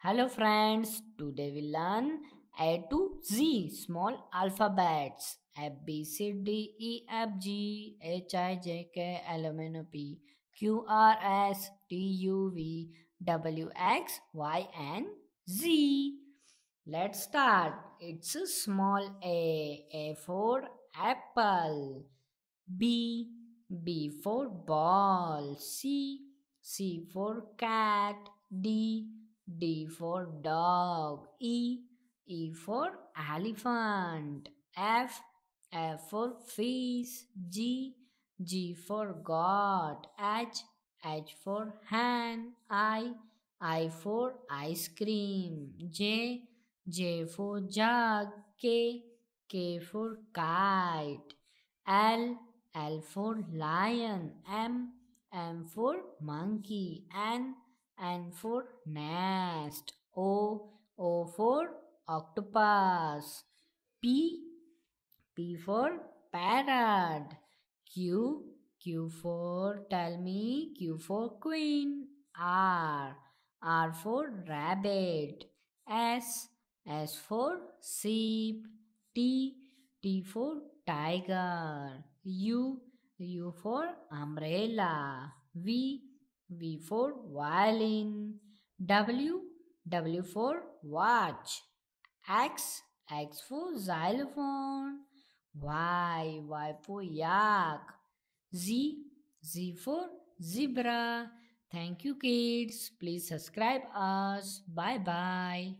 Hello friends, today we learn A to Z small alphabets F, B, C, D, E, F, G, H, I, J, K, L, M, N, O, P, Q, R, S, T, U, V, W, X, Y and Z. Let's start. It's a small A for apple, B for ball, C for cat, D for dog, E for elephant, F for fish, G for God, H for hand, I for ice cream, J for jug, K for kite, L for lion, M for monkey, N for nest, O for octopus, P for parrot, Q for tell me, Q for queen, R for rabbit, S for sheep, T for tiger, U for umbrella, V for violin, W for watch, X for xylophone, Y for yak, Z for zebra. Thank you kids. Please subscribe us. Bye bye.